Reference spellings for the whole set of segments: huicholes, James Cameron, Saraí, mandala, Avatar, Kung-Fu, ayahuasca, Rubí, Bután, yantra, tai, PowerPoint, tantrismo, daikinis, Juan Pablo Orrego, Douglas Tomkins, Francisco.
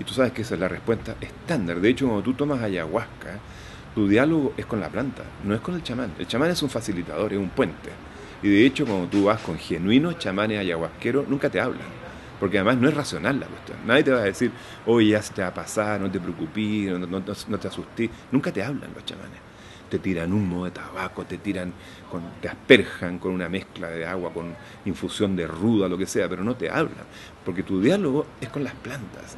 Y tú sabes que esa es la respuesta estándar. De hecho, cuando tú tomas ayahuasca, tu diálogo es con la planta, no es con el chamán. El chamán es un facilitador, es un puente. Y de hecho, cuando tú vas con genuinos chamanes ayahuasqueros, nunca te hablan. Porque además no es racional la cuestión. Nadie te va a decir, oye, ya se te va a pasar, no te preocupes, no te asustes. Nunca te hablan los chamanes. Te tiran humo de tabaco, te asperjan con una mezcla de agua, con infusión de ruda, lo que sea, pero no te hablan. Porque tu diálogo es con las plantas.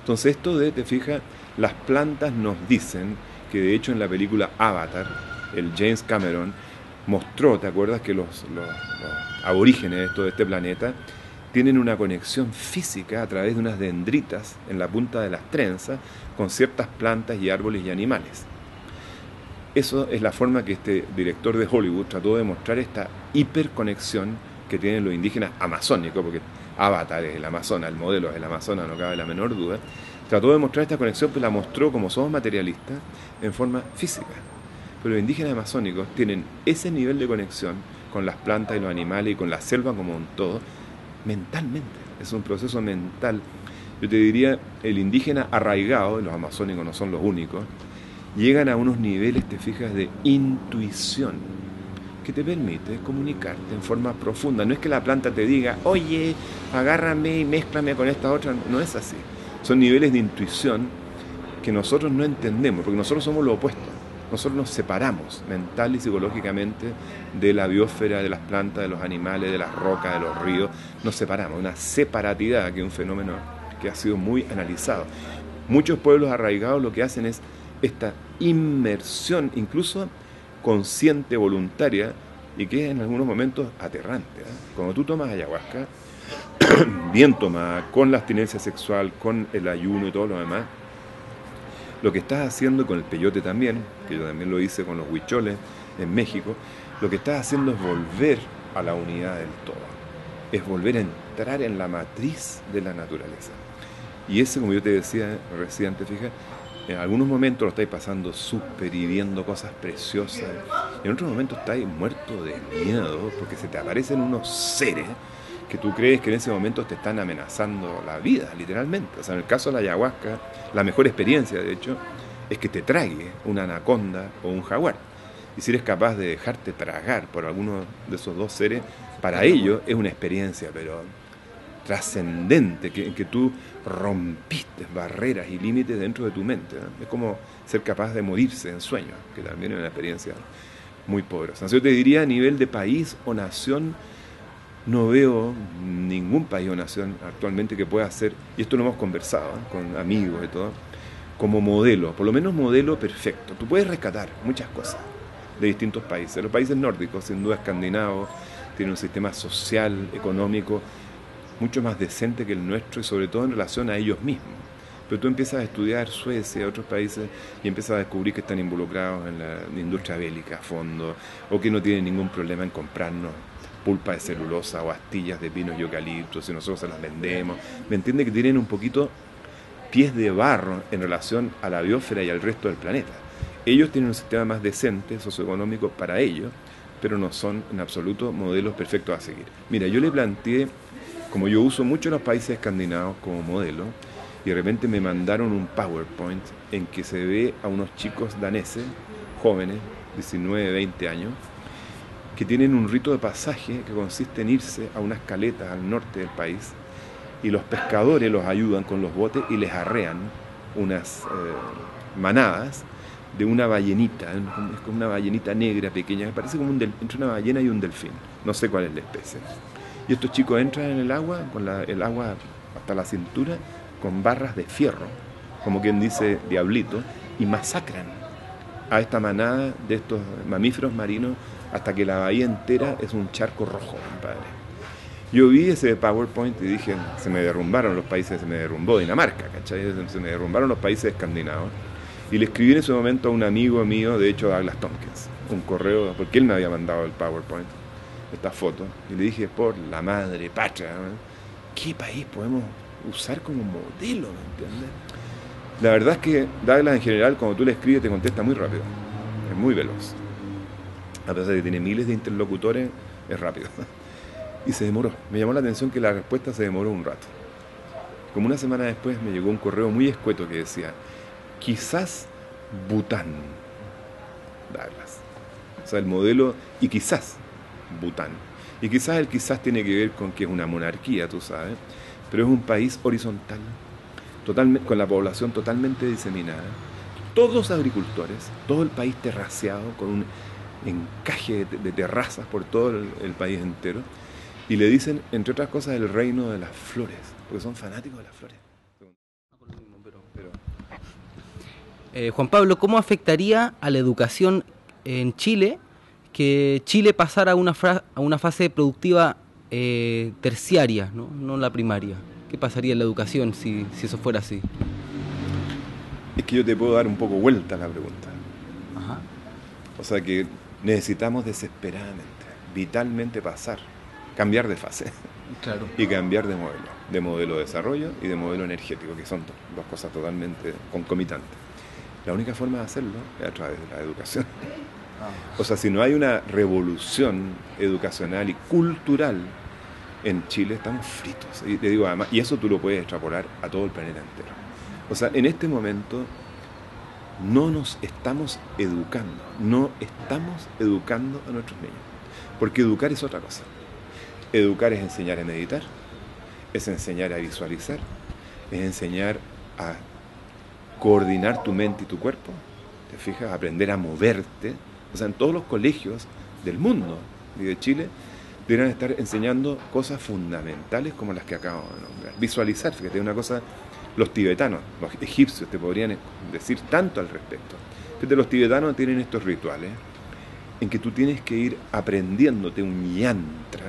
Entonces esto de, te fijas, las plantas nos dicen, que de hecho en la película Avatar, el James Cameron mostró, ¿te acuerdas? Que los aborígenes de este planeta tienen una conexión física a través de unas dendritas en la punta de las trenzas con ciertas plantas y árboles y animales. Eso es la forma que este director de Hollywood trató de mostrar esta hiperconexión que tienen los indígenas amazónicos, porque Avatar es el Amazonas, el modelo es el Amazonas, no cabe la menor duda. Trató de mostrar esta conexión, pues la mostró, como somos materialistas, en forma física. Pero los indígenas amazónicos tienen ese nivel de conexión con las plantas y los animales y con la selva como un todo, mentalmente. Es un proceso mental. Yo te diría, el indígena arraigado, los amazónicos no son los únicos, llegan a unos niveles, te fijas, de intuición que te permite comunicarte en forma profunda. No es que la planta te diga, oye, agárrame y mézclame con esta otra. No es así. Son niveles de intuición que nosotros no entendemos, porque nosotros somos lo opuesto. Nosotros nos separamos mental y psicológicamente de la biosfera, de las plantas, de los animales, de las rocas, de los ríos. Nos separamos, una separatidad que es un fenómeno que ha sido muy analizado. Muchos pueblos arraigados lo que hacen es esta inmersión, incluso consciente, voluntaria, y que es en algunos momentos aterrante, ¿eh? Cuando tú tomas ayahuasca, bien tomada, con la abstinencia sexual, con el ayuno y todo lo demás, lo que estás haciendo con el peyote también, que yo también lo hice con los huicholes en México, lo que estás haciendo es volver a la unidad del todo, es volver a entrar en la matriz de la naturaleza. Y ese, como yo te decía recién, te fijas, en algunos momentos lo estáis pasando súper y viendo cosas preciosas, en otros momentos estáis muerto de miedo, porque se te aparecen unos seres que tú crees que en ese momento te están amenazando la vida, literalmente. O sea, en el caso de la ayahuasca, la mejor experiencia, de hecho, es que te trague una anaconda o un jaguar. Y si eres capaz de dejarte tragar por alguno de esos dos seres, para ellos es una experiencia, pero trascendente, que tú rompiste barreras y límites dentro de tu mente, ¿no? Es como ser capaz de morirse en sueños, que también es una experiencia muy poderosa. Entonces, yo te diría, a nivel de país o nación, no veo ningún país o nación actualmente que pueda hacer, y esto lo hemos conversado, ¿eh? Con amigos y todo, como modelo, por lo menos modelo perfecto. Tú puedes rescatar muchas cosas de distintos países. Los países nórdicos, sin duda escandinavos, tienen un sistema social, económico, mucho más decente que el nuestro, y sobre todo en relación a ellos mismos. Pero tú empiezas a estudiar Suecia, otros países, y empiezas a descubrir que están involucrados en la industria bélica a fondo, o que no tienen ningún problema en comprarnos pulpa de celulosa o astillas de pinos y eucaliptos, si nosotros se las vendemos. ¿Me entiende? Que tienen un poquito pies de barro en relación a la biosfera y al resto del planeta. Ellos tienen un sistema más decente, socioeconómico para ellos, pero no son en absoluto modelos perfectos a seguir. Mira, yo le planteé, como yo uso mucho los países escandinavos como modelo, y de repente me mandaron un PowerPoint en que se ve a unos chicos daneses, jóvenes, 19, 20 años, que tienen un rito de pasaje que consiste en irse a unas caletas al norte del país, y los pescadores los ayudan con los botes y les arrean unas manadas de una ballenita, es como una ballenita negra pequeña, que parece como entre una ballena y un delfín, no sé cuál es la especie. Y estos chicos entran en el agua, con el agua hasta la cintura, con barras de fierro, como quien dice diablito, y masacran a esta manada de estos mamíferos marinos hasta que la bahía entera es un charco rojo, compadre. Yo vi ese PowerPoint y dije, se me derrumbaron los países, se me derrumbó Dinamarca, ¿cachai? Se me derrumbaron los países escandinavos. Y le escribí en ese momento a un amigo mío, de hecho, Douglas Tomkins, un correo, porque él me había mandado el PowerPoint, esta foto, y le dije, por la madre patria, ¿qué país podemos usar como modelo? ¿Me entiendes? La verdad es que Douglas, en general, cuando tú le escribes, te contesta muy rápido, es muy veloz. A pesar de que tiene miles de interlocutores, es rápido. Y se demoró. Me llamó la atención que la respuesta se demoró un rato. Como una semana después me llegó un correo muy escueto que decía, quizás Bután, Douglas. O sea, el modelo, y quizás Bután. Y quizás el quizás tiene que ver con que es una monarquía, tú sabes, pero es un país horizontal, totalmente, con la población totalmente diseminada, todos agricultores, todo el país terraceado, con un encaje de terrazas por todo el país entero, y le dicen, entre otras cosas, el reino de las flores, porque son fanáticos de las flores. Juan Pablo, ¿cómo afectaría a la educación en Chile que Chile pasara a una fase productiva terciaria, no la primaria? ¿Qué pasaría en la educación si eso fuera así? Es que yo te puedo dar un poco vuelta a la pregunta. Ajá. O sea que necesitamos desesperadamente, vitalmente pasar, cambiar de fase. Claro. Y cambiar de modelo de desarrollo y de modelo energético, que son dos cosas totalmente concomitantes. La única forma de hacerlo es a través de la educación. O sea, si no hay una revolución educacional y cultural en Chile, estamos fritos. Y te digo además, y eso tú lo puedes extrapolar a todo el planeta entero. O sea, en este momento no nos estamos educando, no estamos educando a nuestros niños. Porque educar es otra cosa. Educar es enseñar a meditar, es enseñar a visualizar, es enseñar a coordinar tu mente y tu cuerpo. ¿Te fijas? Aprender a moverte. O sea, en todos los colegios del mundo y de Chile deberían estar enseñando cosas fundamentales como las que acabo de nombrar. Visualizar, fíjate, una cosa, los tibetanos, los egipcios te podrían decir tanto al respecto. Fíjate, los tibetanos tienen estos rituales en que tú tienes que ir aprendiéndote un yantra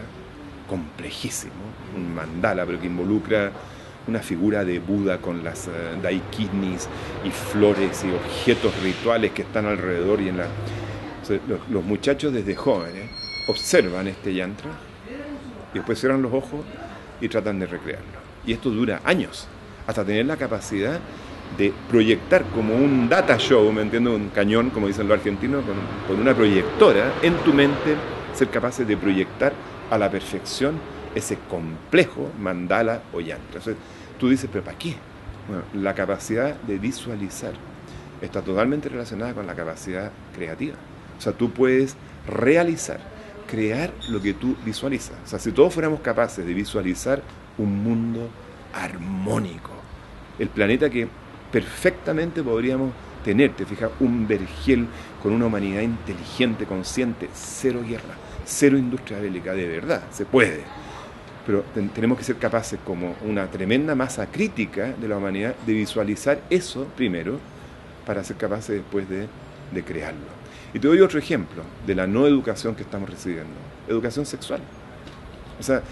complejísimo, un mandala, pero que involucra una figura de Buda con las daikinis y flores y objetos rituales que están alrededor y en la... O sea, los muchachos desde jóvenes observan este yantra y después cierran los ojos y tratan de recrearlo. Y esto dura años, hasta tener la capacidad de proyectar como un data show, ¿me entiendes? Un cañón, como dicen los argentinos, con una proyectora en tu mente, ser capaces de proyectar a la perfección ese complejo mandala o yantra. O sea, tú dices, ¿pero para qué? Bueno, la capacidad de visualizar está totalmente relacionada con la capacidad creativa. O sea, tú puedes realizar, crear lo que tú visualizas. O sea, si todos fuéramos capaces de visualizar un mundo armónico, el planeta que perfectamente podríamos tener, te fijas, un vergel con una humanidad inteligente, consciente, cero guerra, cero industria bélica, de verdad, se puede. Pero tenemos que ser capaces, como una tremenda masa crítica de la humanidad, de visualizar eso primero para ser capaces después de crearlo. Y te doy otro ejemplo de la no educación que estamos recibiendo. Educación sexual. O sea,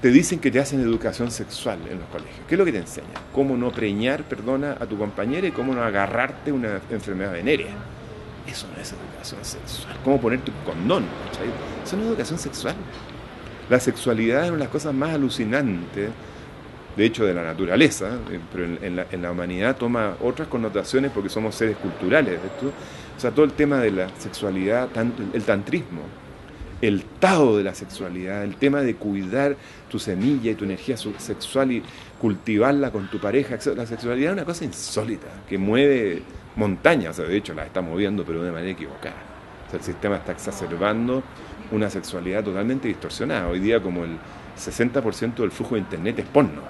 te dicen que te hacen educación sexual en los colegios. ¿Qué es lo que te enseñan? Cómo no preñar, perdona, a tu compañera y cómo no agarrarte una enfermedad venérea. Eso no es educación sexual. Cómo ponerte un condón, ¿cachai? Eso no es educación sexual. La sexualidad es una de las cosas más alucinantes, de hecho, de la naturaleza, pero en la humanidad toma otras connotaciones porque somos seres culturales. ¿Tú? O sea, todo el tema de la sexualidad, el tantrismo, el tao de la sexualidad, el tema de cuidar tu semilla y tu energía sexual y cultivarla con tu pareja. La sexualidad es una cosa insólita, que mueve montañas. O sea, de hecho, la está moviendo, pero de manera equivocada. O sea, el sistema está exacerbando una sexualidad totalmente distorsionada. Hoy día, como el 60% del flujo de Internet es porno.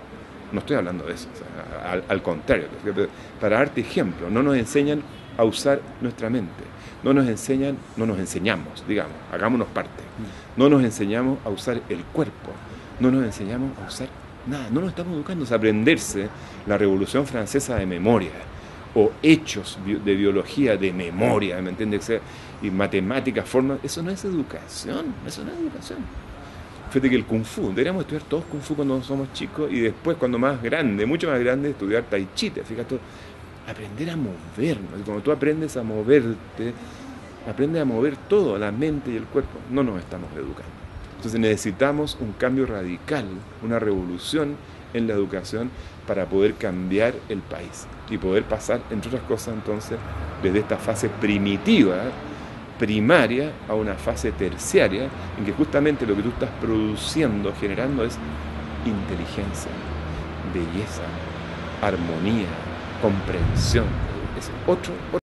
No estoy hablando de eso, o sea, al contrario. Para darte ejemplo, no nos enseñan a usar nuestra mente. No nos enseñamos, digamos, hagámonos parte. No nos enseñamos a usar el cuerpo. No nos enseñamos a usar nada. No nos estamos educando. O sea, aprenderse la Revolución Francesa de memoria o hechos de biología de memoria, ¿me entiendes? O sea, y matemáticas, formas. Eso no es educación. Eso no es educación. Fíjate que el Kung-Fu, deberíamos estudiar todos Kung-Fu cuando somos chicos y después cuando más grande, mucho más grande, estudiar tai chi, fíjate, aprender a movernos. Y cuando tú aprendes a moverte, aprendes a mover todo, la mente y el cuerpo. No nos estamos educando. Entonces necesitamos un cambio radical, una revolución en la educación para poder cambiar el país y poder pasar, entre otras cosas entonces, desde esta fase primitiva, primaria, a una fase terciaria en que justamente lo que tú estás produciendo, generando, es inteligencia, belleza, armonía, comprensión. Es otro